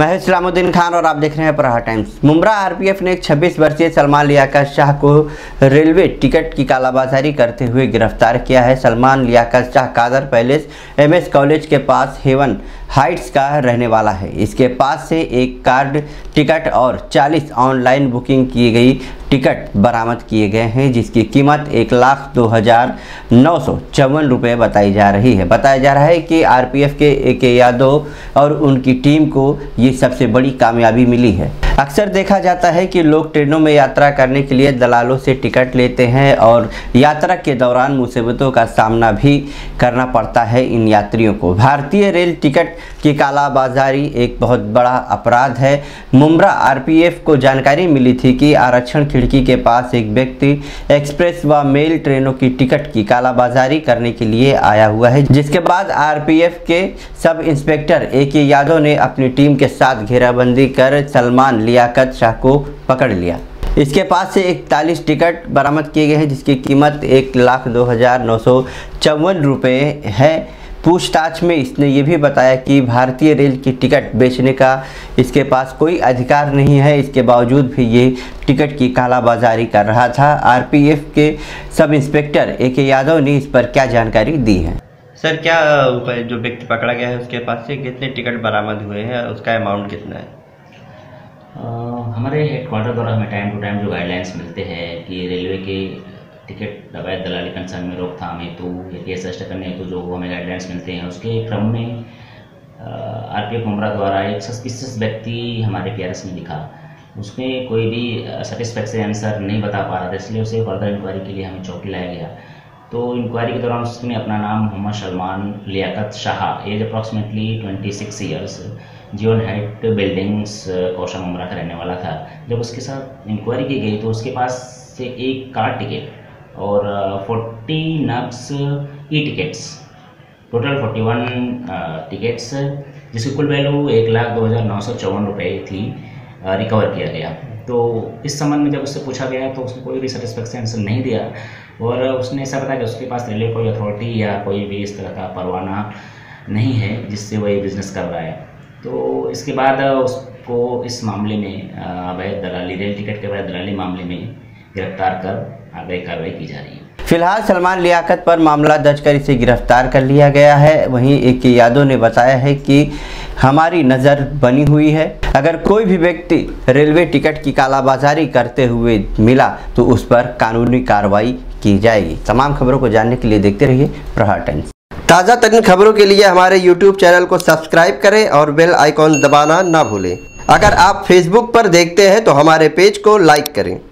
मैं हूं इस्लामुद्दीन खान और आप देख रहे हैं प्रहार टाइम्स। मुंब्रा आरपीएफ ने एक 26 वर्षीय सलमान लियाकत शाह को रेलवे टिकट की कालाबाजारी करते हुए गिरफ्तार किया है। Salman Liaquat Shah Kader palace MS college के पास हेवन हाइट्स का रहने वाला है। इसके पास से एक कार्ड टिकट और 40 ऑनलाइन बुकिंग की गई टिकट बरामद किए गए हैं, जिसकी कीमत 1,02,954 रुपये बताई जा रही है। बताया जा रहा है कि आरपीएफ के A के यादव और उनकी टीम को ये सबसे बड़ी कामयाबी मिली है। अक्सर देखा जाता है कि लोग ट्रेनों में यात्रा करने के लिए दलालों से टिकट लेते हैं और यात्रा के दौरान मुसीबतों का सामना भी करना पड़ता है इन यात्रियों को। भारतीय रेल टिकट की कालाबाजारी एक बहुत बड़ा अपराध है। मुंब्रा आरपीएफ को जानकारी मिली थी कि आरक्षण खिड़की के पास एक व्यक्ति एक्सप्रेस व मेल ट्रेनों की टिकट की कालाबाजारी करने के लिए आया हुआ है, जिसके बाद आरपीएफ के सब इंस्पेक्टर A के यादव ने अपनी टीम के साथ घेराबंदी कर सलमान लियाकत शाह को पकड़ लिया। इसके पास से 41 टिकट बरामद किए गए हैं, जिसकी कीमत 1,02,954 रुपये है। पूछताछ में इसने ये भी बताया कि भारतीय रेल की टिकट बेचने का इसके पास कोई अधिकार नहीं है, इसके बावजूद भी ये टिकट की कालाबाजारी कर रहा था। आरपीएफ के सब इंस्पेक्टर A के यादव ने इस पर क्या जानकारी दी है? सर, क्या जो व्यक्ति पकड़ा गया है उसके पास से कितने टिकट बरामद हुए हैं, उसका अमाउंट कितना है? हमारे हेडक्वार्टर द्वारा हमें टाइम टू टाइम जो गाइडलाइंस मिलते हैं कि रेलवे के टिकट डकैती दलाली कंसर्न में रोकथाम हेतु या केस रजिस्टर करने हेतु जो हमें गाइडलाइंस मिलते हैं, उसके क्रम में आरपीएफ मुंब्रा द्वारा एक 21 व्यक्ति हमारे PRS में दिखा। उसमें कोई भी सेटिस्फैक्शन आंसर नहीं बता पा रहा था, इसलिए उसे फर्दर इंक्वायरी के लिए हमें चौकी लाया गया। तो इंक्वायरी के दौरान उसने अपना नाम Mohammad Salman Liaquat Shah, age approximately 26 years, जौन हाइट बिल्डिंग्स कौशा मुंब्रा का रहने वाला था। जब उसके साथ इंक्वायरी की गई तो उसके पास से एक कार टिकट और 40 NUGS E tickets, total 41 tickets, जिसकी कुल वैल्यू 1,02,954 रुपये थी, रिकवर किया गया। तो इस संबंध में जब उससे पूछा गया तो उसने कोई भी सेटिस्फैक्शन आंसर नहीं दिया और उसने ऐसा बताया कि उसके पास रेलवे कोई अथॉरिटी या कोई भी इस तरह का परवाना नहीं है जिससे वो ये बिज़नेस कर रहा है। तो इसके बाद उसको इस मामले में अवैध दलाली, रेल टिकट के अवैध दलाली मामले में गिरफ्तार कर आगे कार्रवाई की जा रही है। फिलहाल सलमान लियाकत पर मामला दर्ज कर इसे गिरफ्तार कर लिया गया है। वहीं A के यादव ने बताया है कि हमारी नज़र बनी हुई है, अगर कोई भी व्यक्ति रेलवे टिकट की कालाबाजारी करते हुए मिला तो उस पर कानूनी कार्रवाई की जाएगी। तमाम खबरों को जानने के लिए देखते रहिए प्रहार टाइम्स। ताज़ा तरीन खबरों के लिए हमारे YouTube चैनल को सब्सक्राइब करें और बेल आइकॉन दबाना ना भूलें। अगर आप Facebook पर देखते हैं तो हमारे पेज को लाइक करें।